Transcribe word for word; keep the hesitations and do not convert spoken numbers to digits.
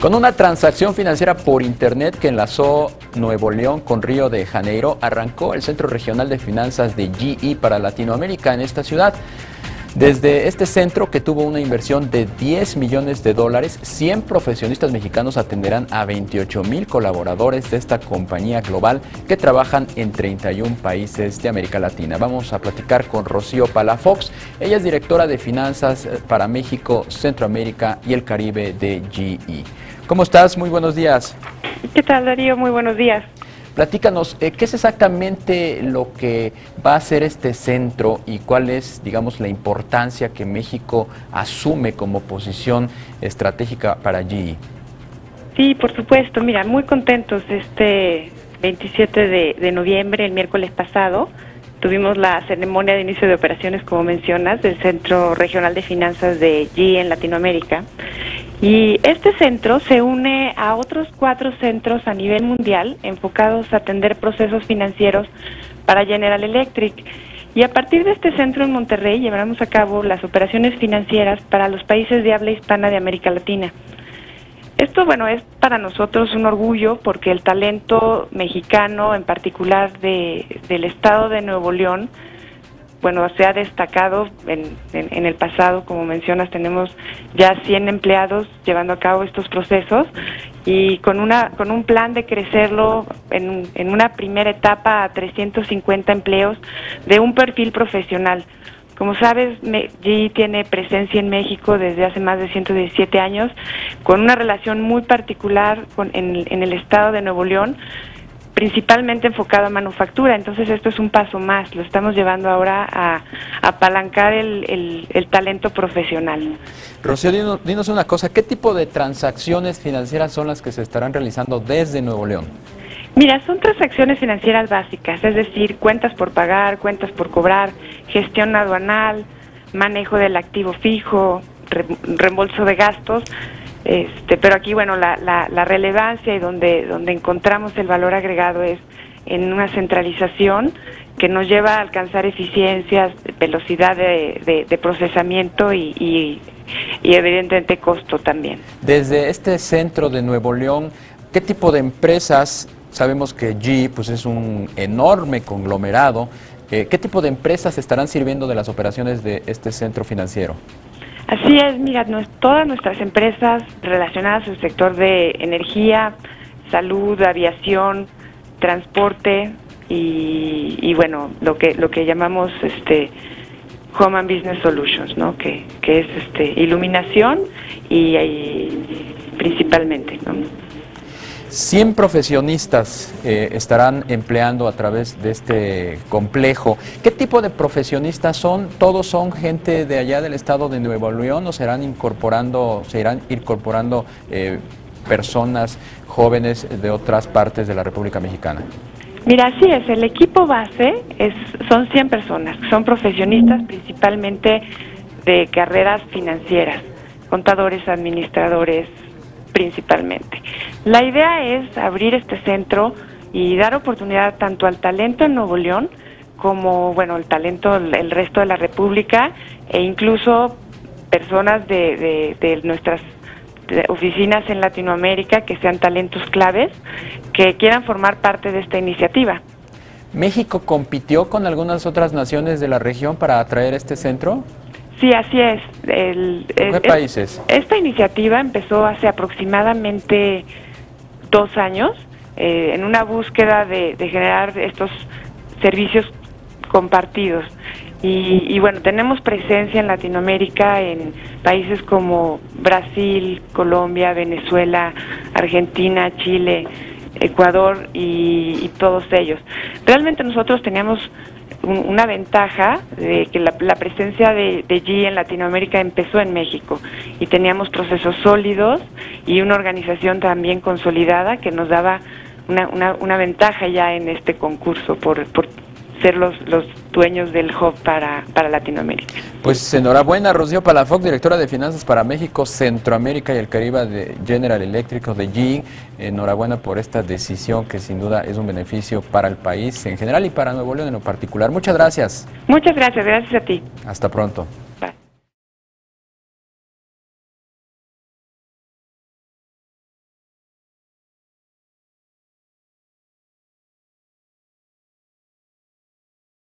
con una transacción financiera por Internet que enlazó Nuevo León con Río de Janeiro, arrancó el Centro Regional de Finanzas de G E para Latinoamérica en esta ciudad. Desde este centro, que tuvo una inversión de diez millones de dólares, cien profesionistas mexicanos atenderán a veintiocho mil colaboradores de esta compañía global que trabajan en treinta y un países de América Latina. Vamos a platicar con Rocío Palafox. Ella es directora de Finanzas para México, Centroamérica y el Caribe de G E. ¿Cómo estás? Muy buenos días. ¿Qué tal, Darío? Muy buenos días. Platícanos, ¿qué es exactamente lo que va a hacer este centro y cuál es, digamos, la importancia que México asume como posición estratégica para G E? Sí, por supuesto. Mira, muy contentos. Este veintisiete de noviembre, el miércoles pasado, tuvimos la ceremonia de inicio de operaciones, como mencionas, del Centro Regional de Finanzas de G E en Latinoamérica. Y este centro se une a otros cuatro centros a nivel mundial enfocados a atender procesos financieros para General Electric. Y a partir de este centro en Monterrey llevaremos a cabo las operaciones financieras para los países de habla hispana de América Latina. Esto, bueno, es para nosotros un orgullo porque el talento mexicano, en particular de, del estado de Nuevo León, bueno, se ha destacado en, en, en el pasado. Como mencionas, tenemos ya cien empleados llevando a cabo estos procesos y con una con un plan de crecerlo en, en una primera etapa a trescientos cincuenta empleos de un perfil profesional. Como sabes, G E tiene presencia en México desde hace más de ciento diecisiete años, con una relación muy particular con, en, en el estado de Nuevo León, principalmente enfocado a manufactura. Entonces esto es un paso más, lo estamos llevando ahora a, a apalancar el, el, el talento profesional. Rocío, dinos, dinos una cosa, ¿qué tipo de transacciones financieras son las que se estarán realizando desde Nuevo León? Mira, son transacciones financieras básicas, es decir, cuentas por pagar, cuentas por cobrar, gestión aduanal, manejo del activo fijo, reembolso de gastos, este, pero aquí, bueno, la, la, la relevancia y donde, donde encontramos el valor agregado es en una centralización que nos lleva a alcanzar eficiencias, velocidad de, de, de procesamiento y, y, y evidentemente costo también. Desde este centro de Nuevo León, ¿qué tipo de empresas? Sabemos que G E, pues, es un enorme conglomerado. Eh, ¿Qué tipo de empresas estarán sirviendo de las operaciones de este centro financiero? Así es, mira, nos, todas nuestras empresas relacionadas al sector de energía, salud, aviación, transporte y, y bueno, lo que lo que llamamos este Home and Business Solutions, ¿no? Que, que es este iluminación y, y principalmente, ¿no? cien profesionistas eh, estarán empleando a través de este complejo. ¿Qué tipo de profesionistas son? ¿Todos son gente de allá del estado de Nuevo León o serán incorporando, se irán incorporando eh, personas jóvenes de otras partes de la República Mexicana? Mira, así es. El equipo base es, son cien personas. Son profesionistas principalmente de carreras financieras, contadores, administradores, principalmente. La idea es abrir este centro y dar oportunidad tanto al talento en Nuevo León como, bueno, el talento del resto de la República e incluso personas de, de, de nuestras oficinas en Latinoamérica que sean talentos claves que quieran formar parte de esta iniciativa. ¿México compitió con algunas otras naciones de la región para atraer este centro? Sí, así es. El, el, ¿Qué países? Esta iniciativa empezó hace aproximadamente dos años eh, en una búsqueda de, de generar estos servicios compartidos. Y, y bueno, tenemos presencia en Latinoamérica en países como Brasil, Colombia, Venezuela, Argentina, Chile, Ecuador y, y todos ellos. Realmente nosotros teníamos una ventaja de que la, la presencia de, de G E en Latinoamérica empezó en México y teníamos procesos sólidos y una organización también consolidada que nos daba una, una, una ventaja ya en este concurso por, por ser los, los dueños del hub para, para Latinoamérica. Pues enhorabuena, Rocío Palafox, directora de Finanzas para México, Centroamérica y el Caribe de General Electric de G E. Enhorabuena por esta decisión que sin duda es un beneficio para el país en general y para Nuevo León en lo particular. Muchas gracias. Muchas gracias, gracias a ti. Hasta pronto.